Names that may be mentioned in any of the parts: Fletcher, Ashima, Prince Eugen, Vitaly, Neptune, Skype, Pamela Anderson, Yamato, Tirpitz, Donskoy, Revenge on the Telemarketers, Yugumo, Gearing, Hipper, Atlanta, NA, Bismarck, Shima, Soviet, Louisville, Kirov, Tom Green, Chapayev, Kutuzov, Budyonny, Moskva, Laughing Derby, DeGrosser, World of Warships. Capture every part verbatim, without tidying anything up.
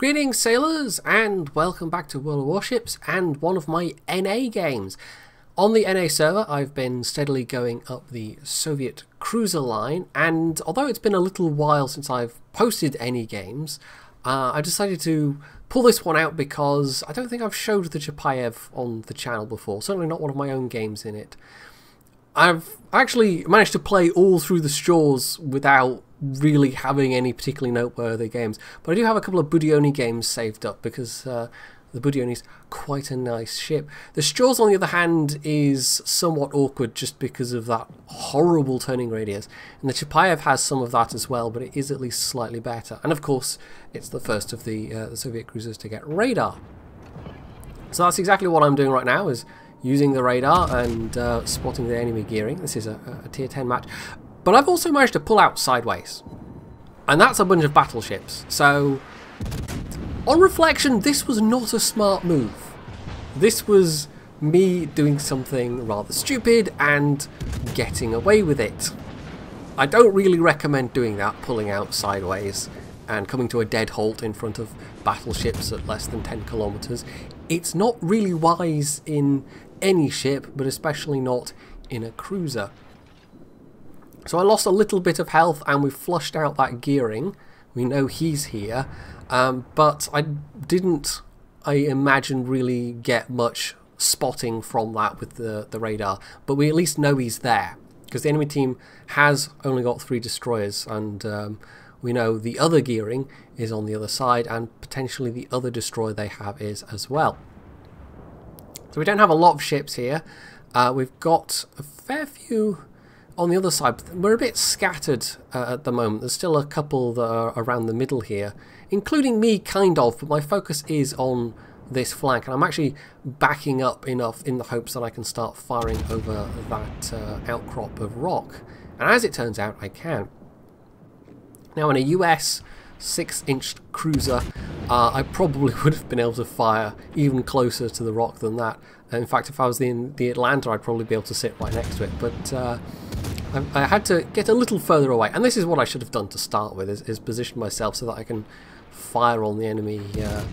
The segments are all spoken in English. Greetings sailors and welcome back to World of Warships and one of my N A games. On the N A server I've been steadily going up the Soviet cruiser line, and although it's been a little while since I've posted any games, uh, I decided to pull this one out because I don't think I've showed the Chapayev on the channel before, certainly not one of my own games in it. I've actually managed to play all through the shores without really having any particularly noteworthy games, but I do have a couple of Budyonny games saved up because uh, the Budyonny's quite a nice ship. The Straws, on the other hand, is somewhat awkward just because of that horrible turning radius, and the Chapayev has some of that as well, but it is at least slightly better. And of course, it's the first of the, uh, the Soviet cruisers to get radar. So that's exactly what I'm doing right now, is using the radar and uh, spotting the enemy gearing. This is a, a tier ten match. But I've also managed to pull out sideways, and that's a bunch of battleships. So on reflection, this was not a smart move. This was me doing something rather stupid and getting away with it. I don't really recommend doing that, pulling out sideways and coming to a dead halt in front of battleships at less than ten kilometers. It's not really wise in any ship, but especially not in a cruiser. So I lost a little bit of health and we flushed out that gearing. We know he's here, um, but I didn't, I imagine, really get much spotting from that with the, the radar. But we at least know he's there, because the enemy team has only got three destroyers, and um, we know the other gearing is on the other side, and potentially the other destroyer they have is as well. So we don't have a lot of ships here. Uh, we've got a fair few on the other side. We're a bit scattered uh, at the moment. There's still a couple that are around the middle here, including me, kind of, but my focus is on this flank, and I'm actually backing up enough in the hopes that I can start firing over that uh, outcrop of rock. And as it turns out, I can. Now, in a U S six inch cruiser, uh, I probably would have been able to fire even closer to the rock than that. In fact, if I was in the Atlanta, I'd probably be able to sit right next to it, but uh, I, I had to get a little further away. And this is what I should have done to start with, is, is position myself so that I can fire on the enemy, uh,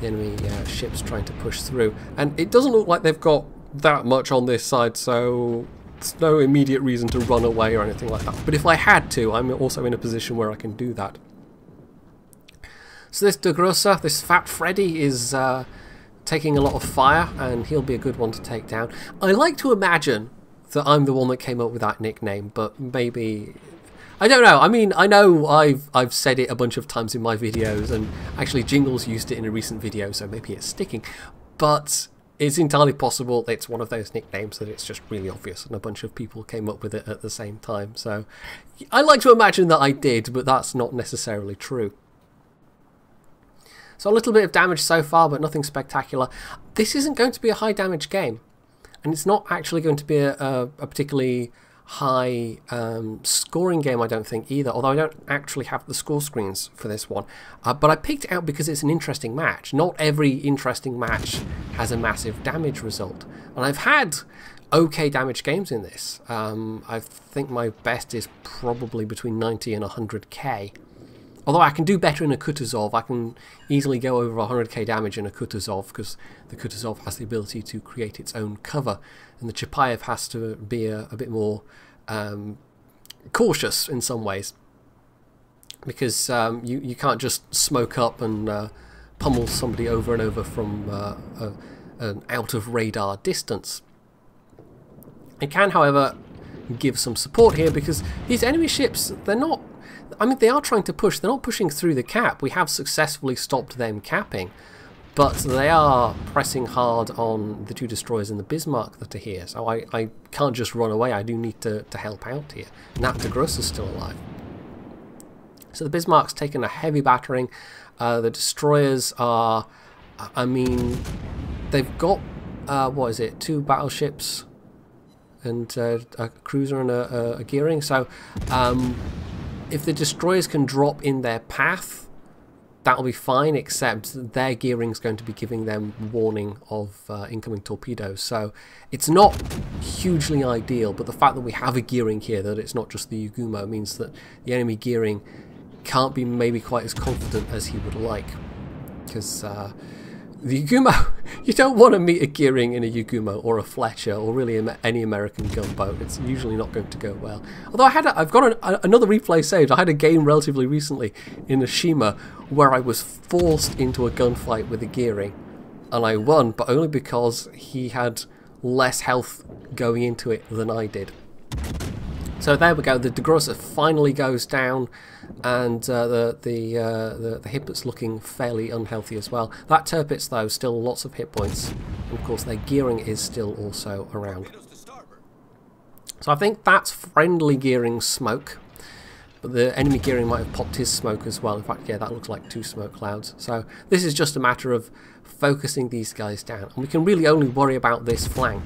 the enemy uh, ships trying to push through. And it doesn't look like they've got that much on this side, so there's no immediate reason to run away or anything like that. But if I had to, I'm also in a position where I can do that. So this DeGrosser, this Fat Freddy, is uh, taking a lot of fire, and he'll be a good one to take down. I like to imagine that I'm the one that came up with that nickname, but maybe, I don't know. I mean, I know I've I've said it a bunch of times in my videos, and actually Jingles used it in a recent video, so maybe it's sticking. But it's entirely possible it's one of those nicknames that it's just really obvious and a bunch of people came up with it at the same time. So I like to imagine that I did, but that's not necessarily true. So a little bit of damage so far, but nothing spectacular. This isn't going to be a high damage game, and it's not actually going to be a, a, a particularly high um, scoring game, I don't think, either, although I don't actually have the score screens for this one. Uh, but I picked it out because it's an interesting match. Not every interesting match has a massive damage result, and I've had okay damage games in this. Um, I think my best is probably between ninety and one hundred K. Although I can do better in a Kutuzov. I can easily go over one hundred K damage in a Kutuzov, because the Kutuzov has the ability to create its own cover, and the Chapayev has to be a, a bit more um, cautious in some ways, because um, you, you can't just smoke up and uh, pummel somebody over and over from uh, a, an out-of-radar distance. It can, however, give some support here, because these enemy ships, they're not, I mean, they are trying to push. They're not pushing through the cap. We have successfully stopped them capping, but they are pressing hard on the two destroyers and the Bismarck that are here. So I, I can't just run away. I do need to, to help out here. And that DeGrosser is still alive. So the Bismarck's taken a heavy battering. Uh, the destroyers are, I mean, they've got, uh, what is it, two battleships and uh, a cruiser and a, a, a gearing. So Um, if the destroyers can drop in their path, that'll be fine, except their gearing's going to be giving them warning of uh, incoming torpedoes. So it's not hugely ideal, but the fact that we have a gearing here, that it's not just the Yugumo, means that the enemy gearing can't be maybe quite as confident as he would like. because uh, the Yugumo, you don't want to meet a Gearing in a Yugumo or a Fletcher or really any American gunboat. It's usually not going to go well. Although I had a, I've got an, a, another replay saved. I had a game relatively recently in Ashima where I was forced into a gunfight with a Gearing, and I won, but only because he had less health going into it than I did. So there we go. The DeGrosser finally goes down, and uh, the the, uh, the the Hipper's looking fairly unhealthy as well. That Tirpitz though, still lots of hit points. And of course, their Gearing is still also around. So I think that's friendly Gearing smoke, but the enemy Gearing might have popped his smoke as well. In fact, yeah, that looks like two smoke clouds. So this is just a matter of focusing these guys down, and we can really only worry about this flank.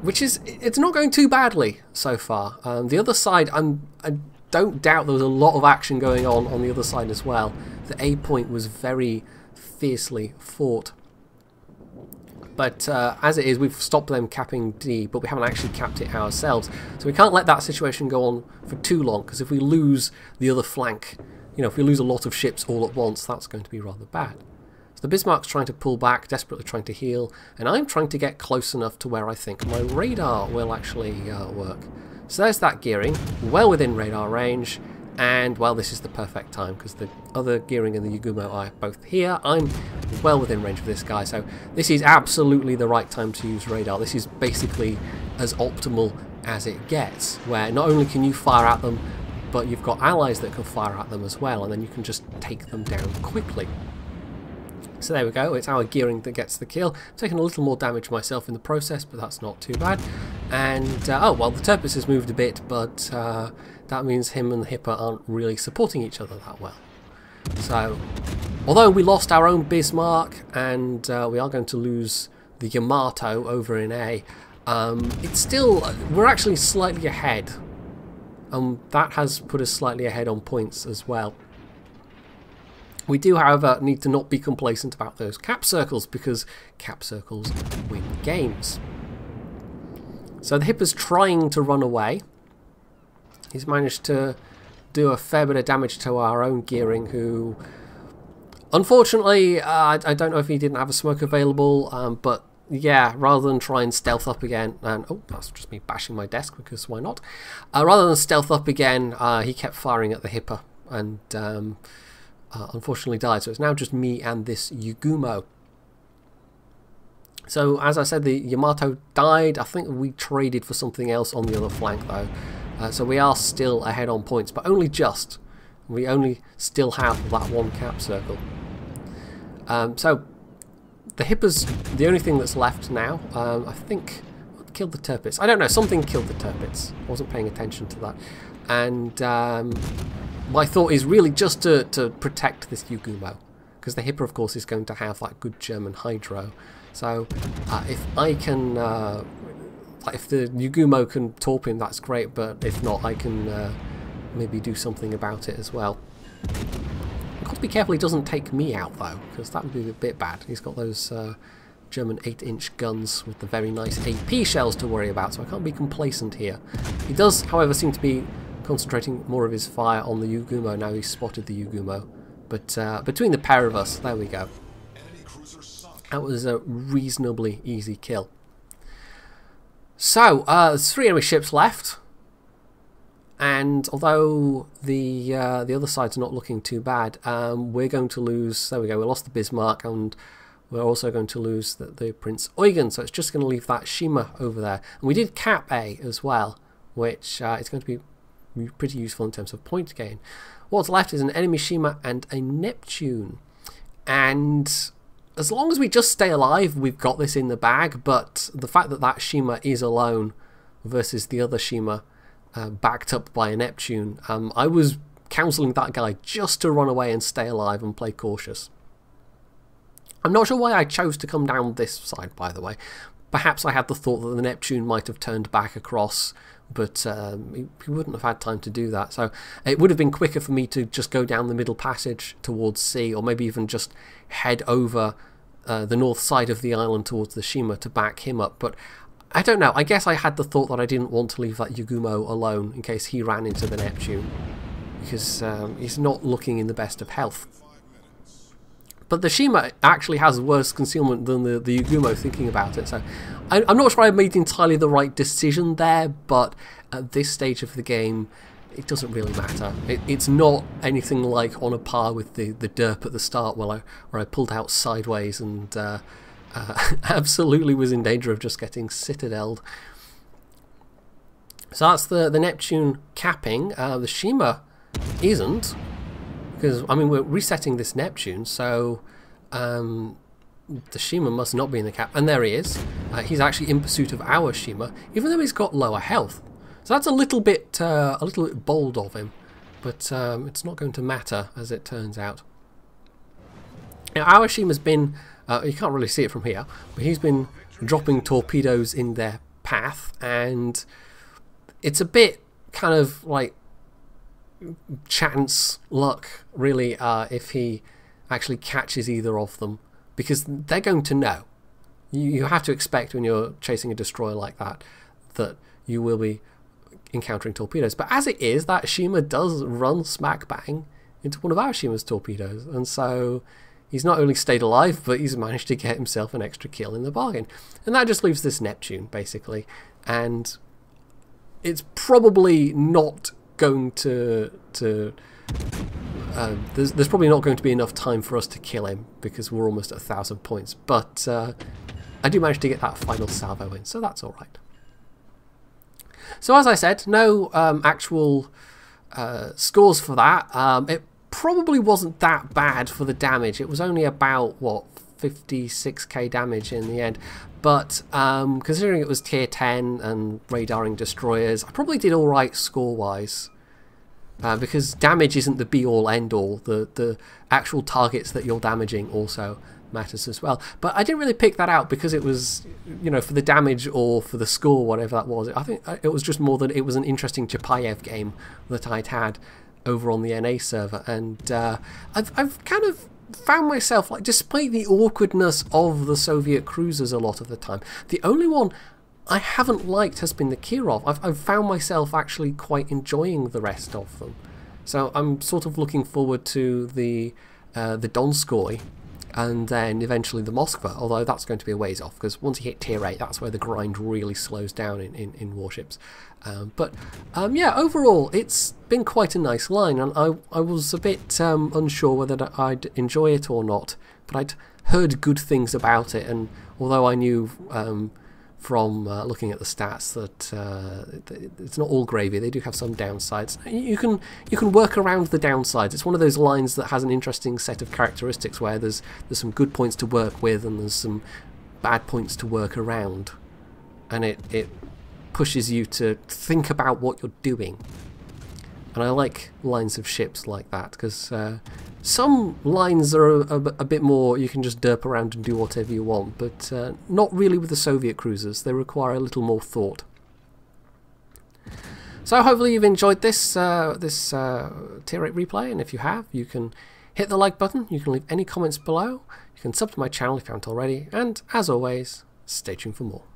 Which is, it's not going too badly so far. Um, the other side, I'm, I don't doubt there was a lot of action going on on the other side as well. The A point was very fiercely fought. But uh, as it is, we've stopped them capping D, but we haven't actually capped it ourselves. So we can't let that situation go on for too long, because if we lose the other flank, you know, if we lose a lot of ships all at once, that's going to be rather bad. The Bismarck's trying to pull back, desperately trying to heal, and I'm trying to get close enough to where I think my radar will actually uh, work. So there's that Gearing, well within radar range, and well, this is the perfect time because the other Gearing and the Yugumo are both here. I'm well within range of this guy, so this is absolutely the right time to use radar. This is basically as optimal as it gets, where not only can you fire at them, but you've got allies that can fire at them as well, and then you can just take them down quickly. So there we go, it's our Gearing that gets the kill. I'm taking a little more damage myself in the process, but that's not too bad. And, uh, oh, well, the Tirpitz has moved a bit, but uh, that means him and the Hipper aren't really supporting each other that well. So, although we lost our own Bismarck, and uh, we are going to lose the Yamato over in A, um, it's still, we're actually slightly ahead. And that has put us slightly ahead on points as well. We do, however, need to not be complacent about those cap circles, because cap circles win games. So the Hipper's trying to run away. He's managed to do a fair bit of damage to our own Gearing, who, unfortunately, uh, I, I don't know if he didn't have a smoke available, um, but yeah, rather than try and stealth up again, and oh, that's just me bashing my desk because why not? Uh, rather than stealth up again, uh, he kept firing at the Hipper, and Um, Uh, unfortunately died, so it's now just me and this Yugumo. So as I said, the Yamato died. I think we traded for something else on the other flank though, uh, so we are still ahead on points, but only just. We only still have that one cap circle. Um, so the Hipper's the only thing that's left now. um, I think what killed the Tirpitz? I don't know, something killed the Tirpitz. I wasn't paying attention to that, and um, my thought is really just to, to protect this Yugumo, because the Hipper, of course, is going to have that good German hydro. So uh, if I can, uh, if the Yugumo can torp him, that's great. But if not, I can uh, maybe do something about it as well. I've got to be careful he doesn't take me out though, because that would be a bit bad. He's got those uh, German eight inch guns with the very nice A P shells to worry about, so I can't be complacent here. He does, however, seem to be concentrating more of his fire on the Yugumo now. He's spotted the Yugumo, but uh, between the pair of us, there we go. That was a reasonably easy kill. So uh, there's three enemy ships left, and although the uh, the other side's not looking too bad, um, we're going to lose. There we go. We lost the Bismarck, and we're also going to lose the, the Prince Eugen. So it's just going to leave that Shima over there, and we did cap A as well, which uh, it's going to be pretty useful in terms of point gain. What's left is an enemy Shima and a Neptune, and as long as we just stay alive, we've got this in the bag. But the fact that that Shima is alone versus the other Shima uh, backed up by a Neptune, um, I was counselling that guy just to run away and stay alive and play cautious. I'm not sure why I chose to come down this side, by the way. Perhaps I had the thought that the Neptune might have turned back across, but um, he, he wouldn't have had time to do that. So it would have been quicker for me to just go down the middle passage towards sea, or maybe even just head over uh, the north side of the island towards the Shima to back him up. But I don't know. I guess I had the thought that I didn't want to leave that Yugumo alone in case he ran into the Neptune, because um, he's not looking in the best of health. But the Shima actually has worse concealment than the, the Yugumo, thinking about it. So I, I'm not sure I made entirely the right decision there, but at this stage of the game, it doesn't really matter. It, it's not anything like on a par with the, the derp at the start where I, where I pulled out sideways and uh, uh, absolutely was in danger of just getting citadeled. So that's the, the Neptune capping. Uh, the Shima isn't. Because, I mean, we're resetting this Neptune, so um, the Shima must not be in the cap. And there he is. Uh, he's actually in pursuit of our Shima, even though he's got lower health. So that's a little bit, uh, a little bit bold of him, but um, it's not going to matter, as it turns out. Now, our Shima's been, uh, you can't really see it from here, but he's been dropping torpedoes in their path, and it's a bit kind of like chance luck, really, uh, if he actually catches either of them, because they're going to know. You, you have to expect when you're chasing a destroyer like that that you will be encountering torpedoes. But as it is, that Shima does run smack bang into one of our Shima's torpedoes, and so he's not only stayed alive, but he's managed to get himself an extra kill in the bargain. And that just leaves this Neptune, basically, and it's probably not going to to uh, there's, there's probably not going to be enough time for us to kill him, because we're almost at a thousand points, but uh, I do manage to get that final salvo in, so that's alright. So as I said, no um, actual uh, scores for that. Um, it probably wasn't that bad for the damage. It was only about, what, fifty-six K damage in the end, but um, considering it was tier ten and radaring destroyers, I probably did alright score wise, uh, because damage isn't the be all end all. The, the actual targets that you're damaging also matters as well, but I didn't really pick that out because it was, you know, for the damage or for the score, whatever that was. I think it was just more that it was an interesting Chapayev game that I'd had over on the N A server, and uh, I've, I've kind of found myself, like, despite the awkwardness of the Soviet cruisers a lot of the time, the only one I haven't liked has been the Kirov. I've, I've found myself actually quite enjoying the rest of them, so I'm sort of looking forward to the uh, the Donskoy and then eventually the Moskva, although that's going to be a ways off, because once you hit tier eight, that's where the grind really slows down in, in, in warships. Um, but um, yeah, overall, it's been quite a nice line, and I, I was a bit um, unsure whether I'd enjoy it or not, but I'd heard good things about it, and although I knew um, from uh, looking at the stats that uh, it's not all gravy, they do have some downsides. You can you can work around the downsides. It's one of those lines that has an interesting set of characteristics where there's there's some good points to work with and there's some bad points to work around, and it it pushes you to think about what you're doing. And I like lines of ships like that, because uh, some lines are a, a, a bit more, you can just derp around and do whatever you want, but uh, not really with the Soviet cruisers. They require a little more thought. So hopefully you've enjoyed this, uh, this uh, tier eight replay, and if you have, you can hit the like button, you can leave any comments below, you can sub to my channel if you haven't already, and as always, stay tuned for more.